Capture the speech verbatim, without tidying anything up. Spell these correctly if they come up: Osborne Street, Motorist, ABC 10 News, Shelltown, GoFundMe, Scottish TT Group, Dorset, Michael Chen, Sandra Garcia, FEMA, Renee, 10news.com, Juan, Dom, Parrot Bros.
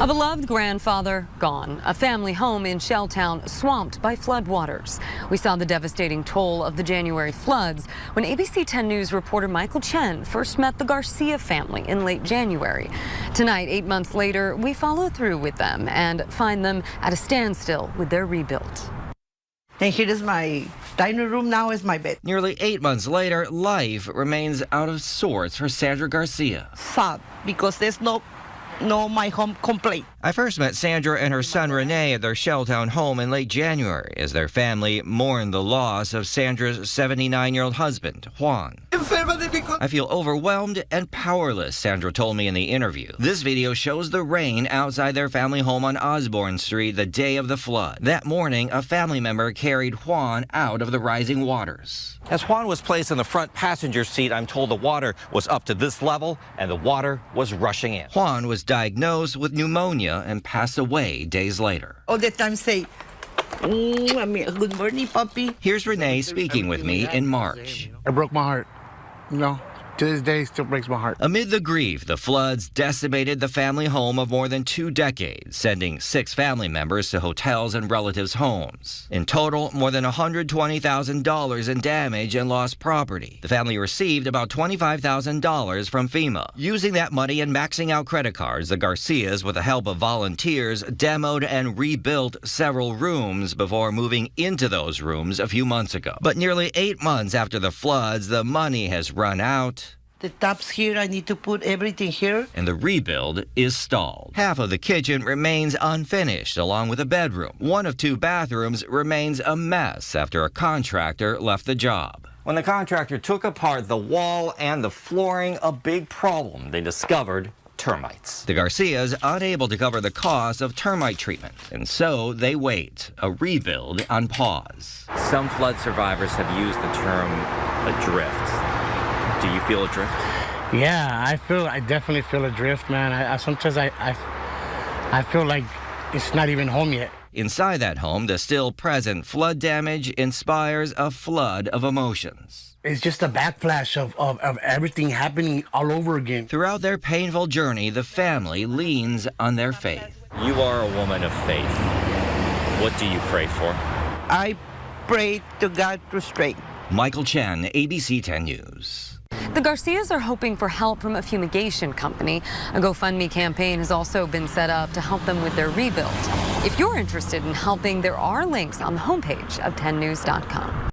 A beloved grandfather gone, a family home in Shelltown swamped by floodwaters. We saw the devastating toll of the January floods when A B C ten News reporter Michael Chen first met the Garcia family in late January. Tonight, eight months later, we follow through with them and find them at a standstill with their rebuild. And here is my dining room, now is my bed. Nearly eight months later, life remains out of sorts for Sandra Garcia. Sad, because there's no, no my home complete. I first met Sandra and her son Renee at their Shelltown home in late January as their family mourned the loss of Sandra's seventy-nine-year-old husband, Juan. I feel overwhelmed and powerless, Sandra told me in the interview. This video shows the rain outside their family home on Osborne Street the day of the flood. That morning, a family member carried Juan out of the rising waters. As Juan was placed in the front passenger seat, I'm told the water was up to this level and the water was rushing in. Juan was diagnosed with pneumonia and pass away days later. All the time say, mm, good morning, puppy. Here's Renee speaking with me in March. It broke my heart. You know, to this day, it still breaks my heart. Amid the grief, the floods decimated the family home of more than two decades, sending six family members to hotels and relatives' homes. In total, more than one hundred twenty thousand dollars in damage and lost property. The family received about twenty-five thousand dollars from FEMA. Using that money and maxing out credit cards, the Garcias, with the help of volunteers, demoed and rebuilt several rooms before moving into those rooms a few months ago. But nearly eight months after the floods, the money has run out. The taps here, I need to put everything here. And the rebuild is stalled. Half of the kitchen remains unfinished, along with a bedroom. One of two bathrooms remains a mess after a contractor left the job. When the contractor took apart the wall and the flooring, a big problem they discovered: termites. The Garcias unable to cover the cost of termite treatment, and so they wait, a rebuild on pause. Some flood survivors have used the term adrift. Do you feel adrift? Yeah, I feel, I definitely feel adrift, man. I, I sometimes I, I, I feel like it's not even home yet. Inside that home, the still-present flood damage inspires a flood of emotions. It's just a backflash of, of, of everything happening all over again. Throughout their painful journey, the family leans on their faith. You are a woman of faith. What do you pray for? I pray to God for strength. Michael Chen, A B C ten News. The Garcias are hoping for help from a fumigation company. A GoFundMe campaign has also been set up to help them with their rebuild. If you're interested in helping, there are links on the homepage of ten news dot com.